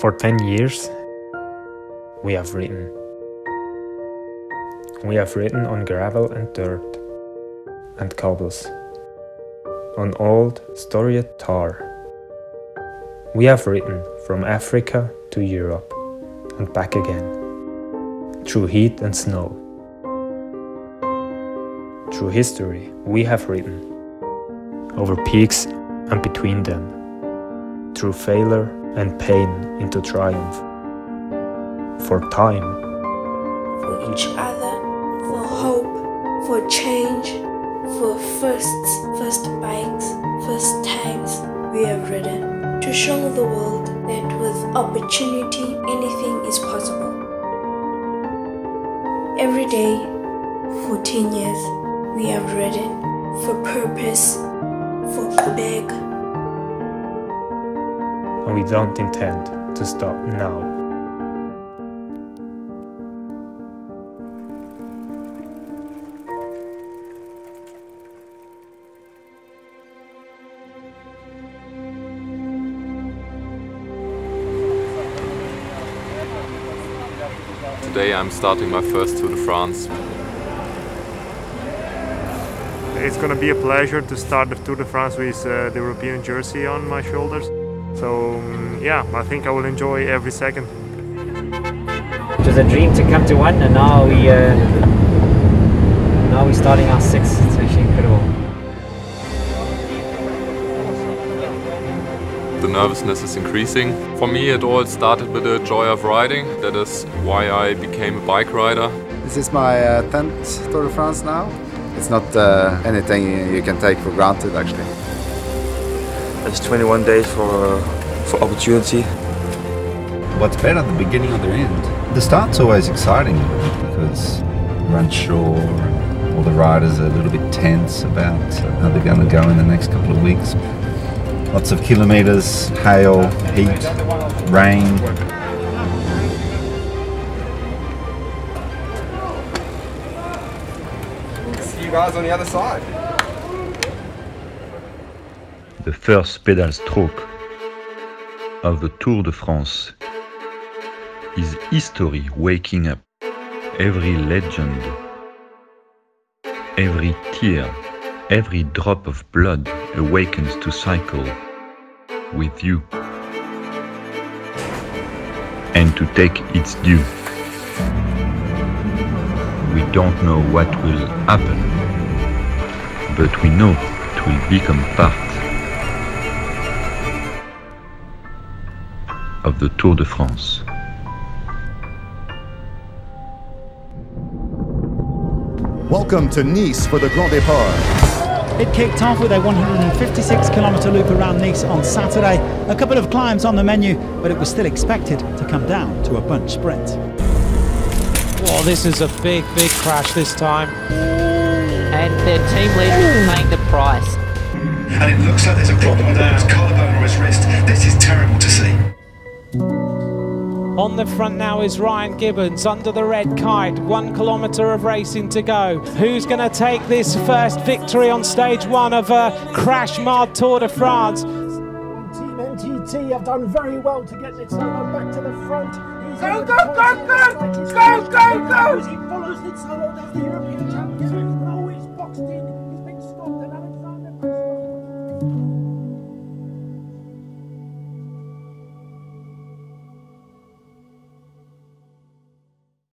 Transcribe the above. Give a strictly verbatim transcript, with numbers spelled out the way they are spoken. For ten years, we have ridden. We have ridden on gravel and dirt, and cobbles, on old, storied tar. We have ridden from Africa to Europe, and back again, through heat and snow. Through history, we have ridden, over peaks and between them, through failure and pain into triumph, for time, for each other, for hope, for change, for firsts, first bikes, first times we have ridden, to show the world that with opportunity anything is possible. Every day, fourteen years, we have ridden for purpose, for Qhubeka. We don't intend to stop now. Today I'm starting my first Tour de France. It's going to be a pleasure to start the Tour de France with uh, the European jersey on my shoulders. So, um, yeah, I think I will enjoy every second. It was a dream to come to one, and now, we, uh, now we're starting our sixth. It's actually incredible. The nervousness is increasing. For me, it all started with the joy of riding. That is why I became a bike rider. This is my uh, tenth Tour de France now. It's not uh, anything you can take for granted, actually. It's twenty-one days for, uh, for opportunity. What's better, the beginning or the end? The start's always exciting because we're unsure, all the riders are a little bit tense about how they're going to go in the next couple of weeks. Lots of kilometres, hail, heat, rain. See you guys on the other side. The first pedal stroke of the Tour de France is history waking up. Every legend, every tear, every drop of blood awakens to cycle with you and to take its due. We don't know what will happen, but we know it will become part of the Tour de France. Welcome to Nice for the Grand Départ. It kicked off with a one hundred fifty-six kilometer loop around Nice on Saturday. A couple of climbs on the menu, but it was still expected to come down to a bunch sprint. Well, this is a big, big crash this time. And their team leader is paying the price. And it looks like there's a problem with his collarbone or his wrist. This is terrible to see. On the front now is Ryan Gibbons under the red kite. One kilometre of racing to go. Who's going to take this first victory on stage one of a crash-marred Tour de France? Team N T T have done very well to get Nizzolo back to the front. Go, go, go, go! Go, go, go! He follows Nizzolo as the European champion.